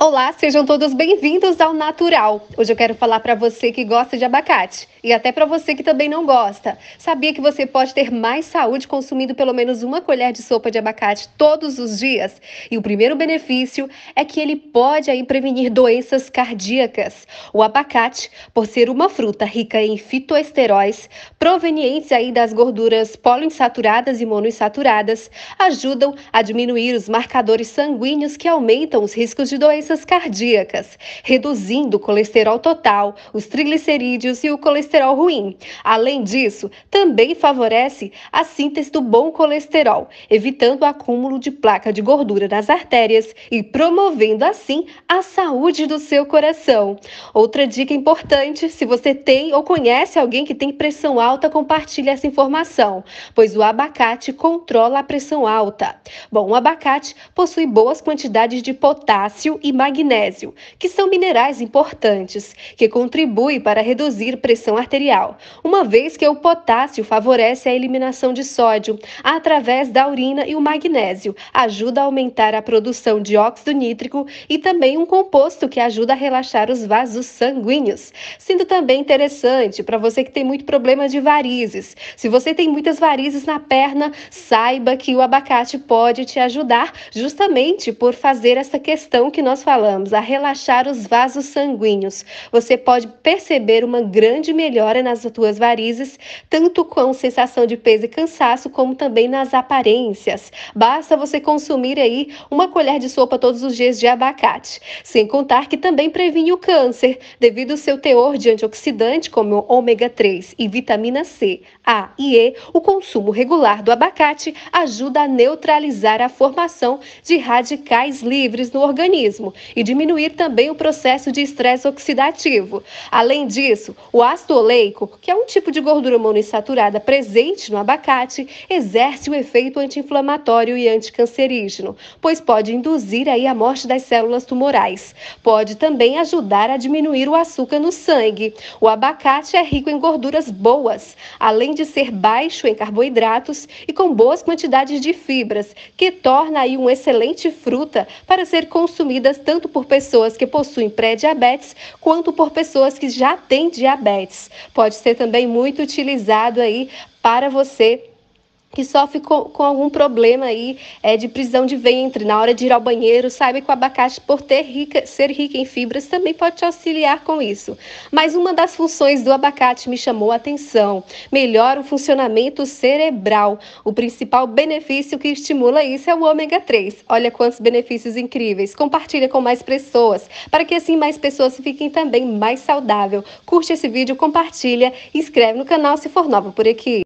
Olá, sejam todos bem-vindos ao Natural. Hoje eu quero falar para você que gosta de abacate e até para você que também não gosta. Sabia que você pode ter mais saúde consumindo pelo menos uma colher de sopa de abacate todos os dias? E o primeiro benefício é que ele pode aí prevenir doenças cardíacas. O abacate, por ser uma fruta rica em fitoesteróis, provenientes aí das gorduras poliinsaturadas e monoinsaturadas, ajudam a diminuir os marcadores sanguíneos que aumentam os riscos de doenças cardíacas, reduzindo o colesterol total, os triglicerídeos e o colesterol ruim. Além disso, também favorece a síntese do bom colesterol, evitando o acúmulo de placa de gordura nas artérias e promovendo assim a saúde do seu coração. Outra dica importante, se você tem ou conhece alguém que tem pressão alta, compartilhe essa informação, pois o abacate controla a pressão alta. Bom, o abacate possui boas quantidades de potássio e magnésio, que são minerais importantes, que contribuem para reduzir pressão arterial, uma vez que o potássio favorece a eliminação de sódio através da urina e o magnésio ajuda a aumentar a produção de óxido nítrico e também um composto que ajuda a relaxar os vasos sanguíneos, sendo também interessante para você que tem muito problema de varizes. Se você tem muitas varizes na perna, saiba que o abacate pode te ajudar justamente por fazer essa questão que nós falamos, a relaxar os vasos sanguíneos. Você pode perceber uma grande melhora nas suas varizes, tanto com sensação de peso e cansaço, como também nas aparências. Basta você consumir aí uma colher de sopa todos os dias de abacate. Sem contar que também previne o câncer, devido ao seu teor de antioxidante, como ômega 3 e vitamina C, A e E, o consumo regular do abacate ajuda a neutralizar a formação de radicais livres no organismo e diminuir também o processo de estresse oxidativo. Além disso, o ácido oleico, que é um tipo de gordura monoinsaturada presente no abacate, exerce o efeito anti-inflamatório e anticancerígeno, pois pode induzir aí a morte das células tumorais. Pode também ajudar a diminuir o açúcar no sangue. O abacate é rico em gorduras boas, além de ser baixo em carboidratos e com boas quantidades de fibras, que torna aí uma excelente fruta para ser consumida tanto por pessoas que possuem pré-diabetes quanto por pessoas que já têm diabetes. Pode ser também muito utilizado aí para você que sofre com algum problema aí de prisão de ventre, na hora de ir ao banheiro. Saiba que o abacate, por ser rica em fibras, também pode te auxiliar com isso. Mas uma das funções do abacate me chamou a atenção: melhora o funcionamento cerebral. O principal benefício que estimula isso é o ômega 3. Olha quantos benefícios incríveis. Compartilha com mais pessoas, para que assim mais pessoas fiquem também mais saudáveis. Curte esse vídeo, compartilha, inscreve no canal se for nova por aqui.